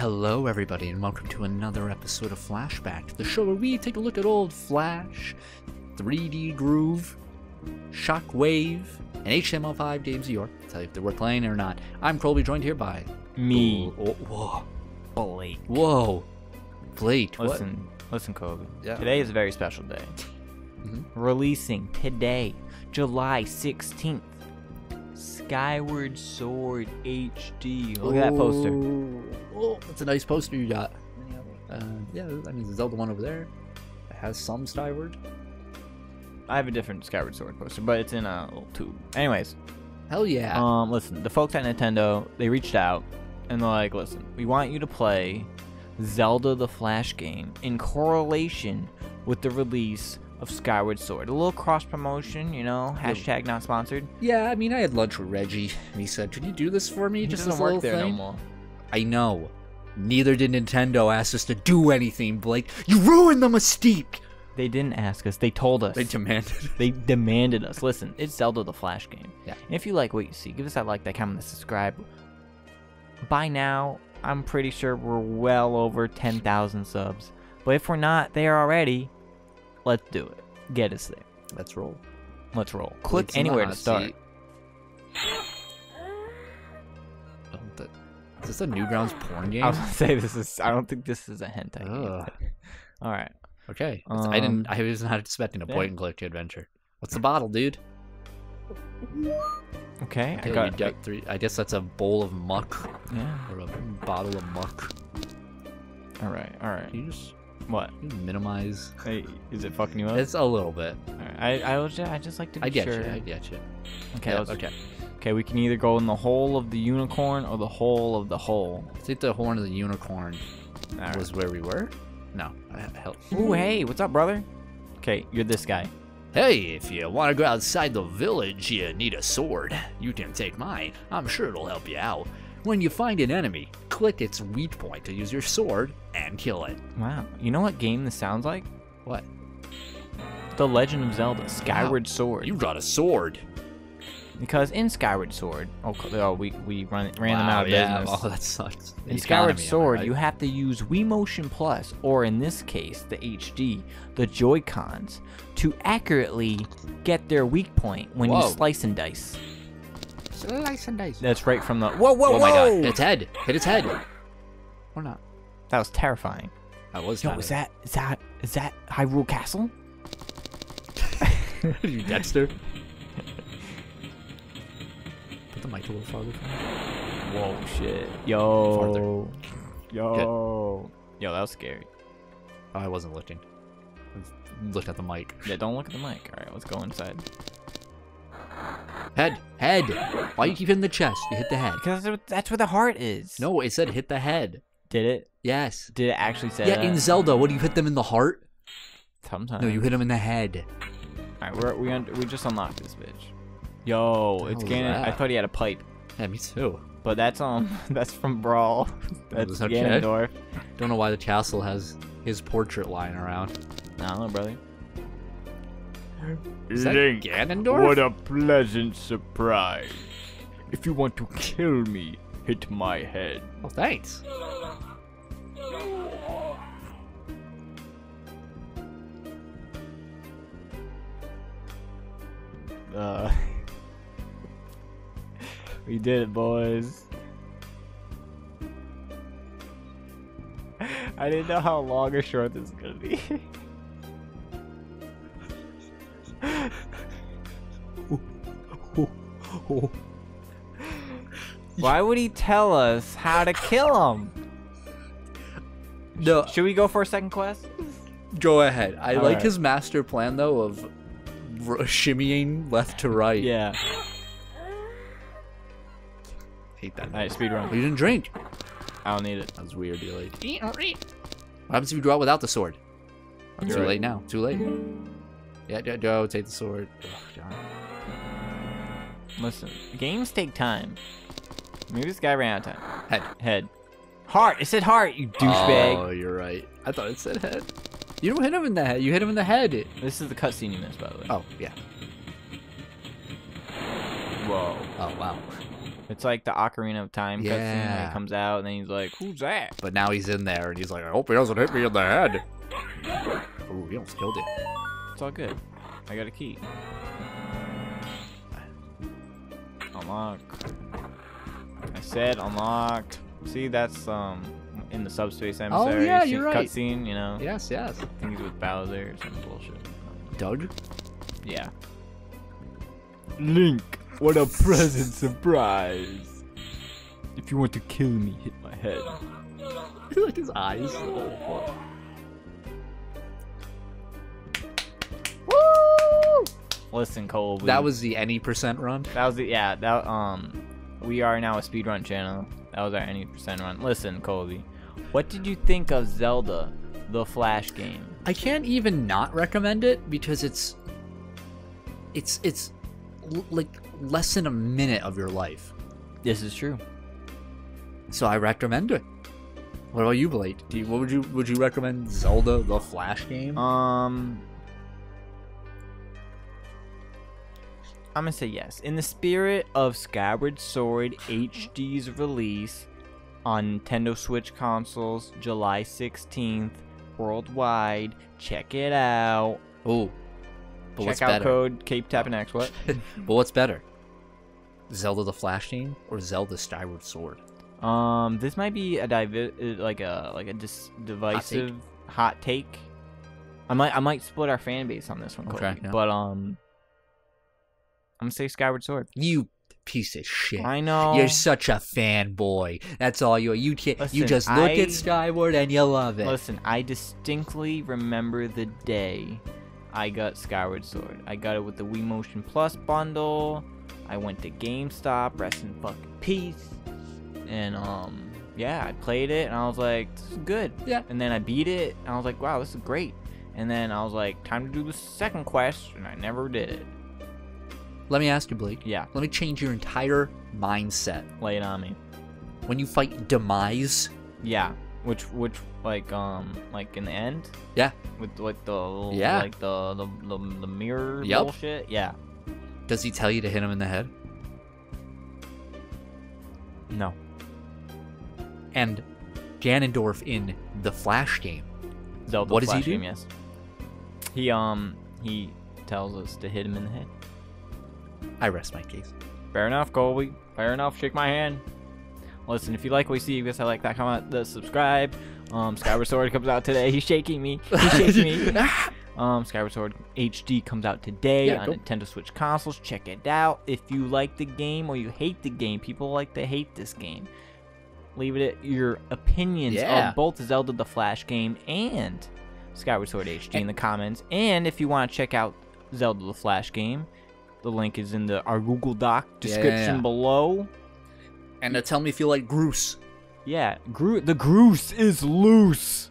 Hello everybody and welcome to another episode of Flashback, the show where we take a look at old Flash, 3D Groove, Shockwave, and HTML5 games of yore. Tell you if they were playing or not. I'm Colby, joined here by... me. Whoa. Blake. Whoa. Blake, listen, what? Listen, Colby. Yeah. Today is a very special day. Releasing today, July 16th. Skyward Sword HD. Look at that poster. Oh, that's a nice poster you got. Yeah, I mean, the Zelda one over there. It has some Skyward. I have a different Skyward Sword poster, but it's in a little tube. Anyways. Hell yeah. Listen, the folks at Nintendo, they reached out, and they're like, listen, we want you to play Zelda the Flash game in correlation with the release of Skyward Sword. A little cross-promotion, you know, hashtag not sponsored. Yeah, I mean, I had lunch with Reggie, and he said, could you do this for me? It just doesn't work there no more. I know. Neither did Nintendo ask us to do anything, Blake. You ruined the mystique! They didn't ask us. They told us. They demanded. They demanded us. Listen, it's Zelda the Flash game. Yeah. And if you like what you see, give us that like, that comment, that subscribe. By now, I'm pretty sure we're well over 10,000 subs. But if we're not there already... let's do it. Get us there. Let's roll. Let's roll. Click anywhere to start. Is this a Newgrounds porn game? I was gonna say this is. I don't think this is a hentai game. All right. Okay. I was not expecting a point-and-click adventure. What's the bottle, dude? Okay. I got three. I guess that's a bowl of muck. Yeah. Or a bottle of muck. All right. All right. You just. What? Minimize. Hey, is it fucking you up? It's a little bit. Alright, I just like to be sure. I get you. Okay, yeah, okay. Okay, we can either go in the hole of the unicorn or the hole of the hole. I think the horn of the unicorn was where we were. No, help. Ooh, hey, what's up, brother? Okay, you're this guy. Hey, if you want to go outside the village, you need a sword. You can take mine. I'm sure it'll help you out. When you find an enemy, click its weak point to use your sword and kill it. Wow. You know what game this sounds like? What? The Legend of Zelda: Skyward Sword. You got a sword. Because in Skyward Sword, we ran them out of business. Oh, that sucks. In Skyward Sword, you have to use Wii Motion Plus, or in this case, the HD, the Joy-Cons, to accurately get their weak point when you slice and dice. Slice and dice. That's right from the... Whoa, whoa, whoa! Oh my god, hit its head! Hit its head! Or not. That was terrifying. That was terrifying. Yo, is that Hyrule Castle? You Dexter? Put the mic a little farther. Whoa, shit. Yo. Farther. Yo. Good. Yo, that was scary. Oh, I wasn't looking. I looked at the mic. Yeah, don't look at the mic. Alright, let's go inside. Head. Head. Why you keep hitting the chest? You hit the head. Because that's where the heart is. No, it said hit the head. Did it? Yes. Did it actually say that? Yeah, in Zelda, what do you hit them in the heart? Sometimes. No, you hit them in the head. Alright, we just unlocked this bitch. Yo, it's Ganon. I thought he had a pipe. Yeah, me too. But that's from Brawl. That's Ganondorf. Don't know why the castle has his portrait lying around. I don't know, brother. Is that Link, Ganondorf? What a pleasant surprise. If you want to kill me, hit my head. Oh, thanks. We did it, boys. I didn't know how long or short this is gonna be. Why would he tell us how to kill him? No. Should we go for a second quest? Go ahead. I all like his master plan though of shimmying left to right. Yeah. Hate that. Alright, speed run. You didn't drink. I don't need it. That was weird. You're late. What happens if you go out without the sword? I'm too late now. Too late. Yeah, go take the sword. Ugh, listen, games take time. Maybe this guy ran out of time. Head. Head. Heart. It said heart, you douchebag. Oh, you're right. I thought it said head. You don't hit him in the head. You hit him in the head. This is the cutscene you missed, by the way. Oh, yeah. Whoa. Oh, wow. It's like the Ocarina of Time cutscene. He comes out and then he's like, "Who's that?" But now he's in there and he's like, "I hope he doesn't hit me in the head." Ooh, he almost killed it. It's all good. I got a key. Unlock. I said unlocked. See, that's in the subspace emissary. Oh yeah, you're right. Cutscene, you know. Yes, yes. I think he's with Bowser or some bullshit. Doug? Yeah. Link, what a present surprise! If you want to kill me, hit my head. Look at his eyes. Oh, woo! Listen, Colby. That was the any percent run. That was the we are now a speedrun channel. That was our any percent run. Listen, Colby. What did you think of Zelda, the Flash game? I can't even not recommend it because it's like less than a minute of your life. This is true. So I recommend it. What about you, Blake? Would you recommend Zelda the Flash game? I'm gonna say yes. In the spirit of Skyward Sword HD's release on Nintendo Switch consoles, July 16th. Worldwide, check it out. Oh, but what's better? Check out code KeepTappinX. What? But what's better, Zelda the Flash game or Zelda Skyward Sword? This might be a divisive hot take. I might split our fan base on this one, Cody, but I'm gonna say Skyward Sword. You piece of shit. I know. You're such a fanboy. That's all you are. You can't, listen, you just look at Skyward and you love it. Listen, I distinctly remember the day I got Skyward Sword. I got it with the Wii Motion Plus bundle. I went to GameStop, rest in fucking peace. And yeah, I played it and I was like, this is good. Yeah. And then I beat it and I was like, wow, this is great. And then I was like, time to do the second quest, and I never did it. Let me ask you, Blake. Yeah. Let me change your entire mindset. Lay it on me. When you fight Demise. Yeah. Which like in the end. Yeah. With like the little, like the mirror bullshit. Yeah. Does he tell you to hit him in the head? No. And Ganondorf in the Flash game. Zelda what does Flash he do? Game, yes. He tells us to hit him in the head. I rest my case. Fair enough, Colby. Fair enough. Shake my hand. Listen, if you like what you see, you guys like that, comment, the subscribe. Skyward Sword comes out today. He's shaking me. He's shaking me. Skyward Sword HD comes out today on Nintendo Switch consoles. Check it out. If you like the game or you hate the game, people like to hate this game. Leave it at your opinions of both Zelda the Flash game and Skyward Sword HD in the comments. And if you want to check out Zelda the Flash game, the link is in our Google Doc description below. And tell me if you like Groose. Yeah, the Groose is loose.